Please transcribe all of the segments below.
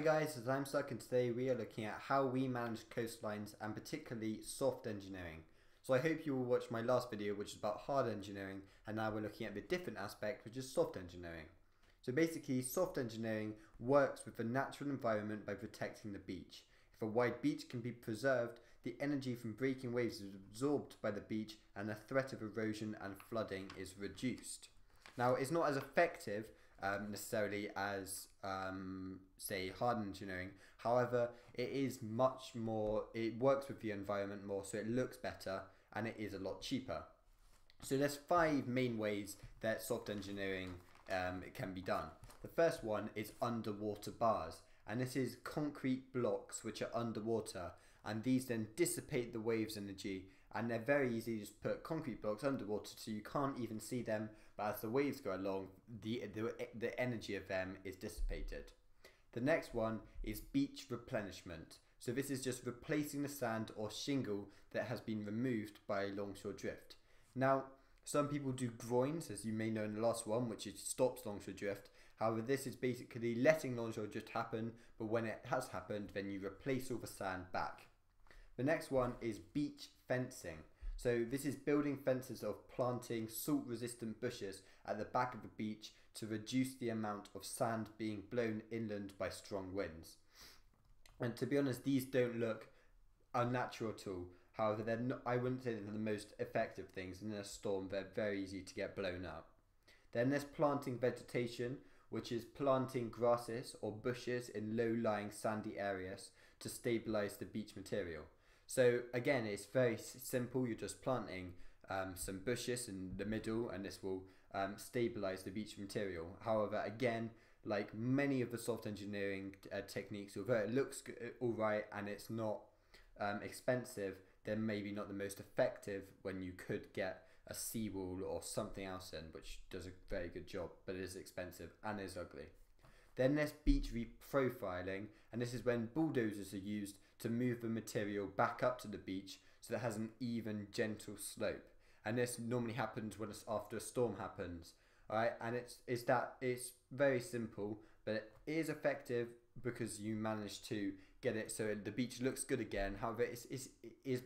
Hi guys, this is Lamstuck and today we are looking at how we manage coastlines and particularly soft engineering. So I hope you will watch my last video which is about hard engineering, and now we're looking at the different aspect which is soft engineering. So basically soft engineering works with the natural environment by protecting the beach. If a wide beach can be preserved, the energy from breaking waves is absorbed by the beach and the threat of erosion and flooding is reduced. Now it's not as effective necessarily as say hard engineering, however it is much more, it works with the environment more, so it looks better and it is a lot cheaper. So there's five main ways that soft engineering it can be done. The first one is underwater bars, and this is concrete blocks which are underwater, and these then dissipate the waves energy, and they're very easy to just put concrete blocks underwater so you can't even see them, but as the waves go along the energy of them is dissipated. The next one is beach replenishment, so this is just replacing the sand or shingle that has been removed by longshore drift. Now some people do groins, as you may know in the last one, which is stops longshore drift. However, this is basically letting longshore drift happen, but when it has happened then you replace all the sand back. The next one is beach fencing. So this is building fences of planting salt resistant bushes at the back of the beach to reduce the amount of sand being blown inland by strong winds. And to be honest, these don't look unnatural at all. However, they're not, I wouldn't say they're the most effective things, and in a storm they're very easy to get blown up. Then there's planting vegetation, which is planting grasses or bushes in low-lying sandy areas to stabilize the beach material. So again, it's very simple, you're just planting some bushes in the middle and this will stabilize the beach material. However, again, like many of the soft engineering techniques, although it looks alright and it's not expensive, they're maybe not the most effective when you could get a seawall or something else in, which does a very good job, but it is expensive and is ugly. Then there's beach reprofiling, and this is when bulldozers are used to move the material back up to the beach so that it has an even gentle slope, and this normally happens when it's after a storm happens. Alright, and it's very simple, but it is effective because you manage to get it so the beach looks good again. However, this has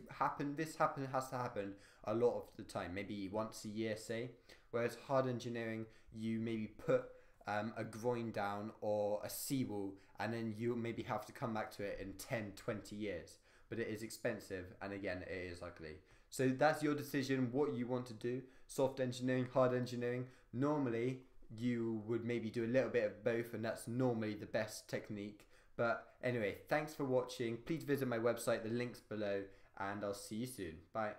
to happen a lot of the time, maybe once a year say, whereas hard engineering you maybe put a groin down or a seawall, and then you maybe have to come back to it in 10-20 years, but it is expensive and again it is ugly. So that's your decision what you want to do, soft engineering, hard engineering. Normally you would maybe do a little bit of both, and that's normally the best technique. But anyway, thanks for watching, please visit my website, the link's below, and I'll see you soon. Bye.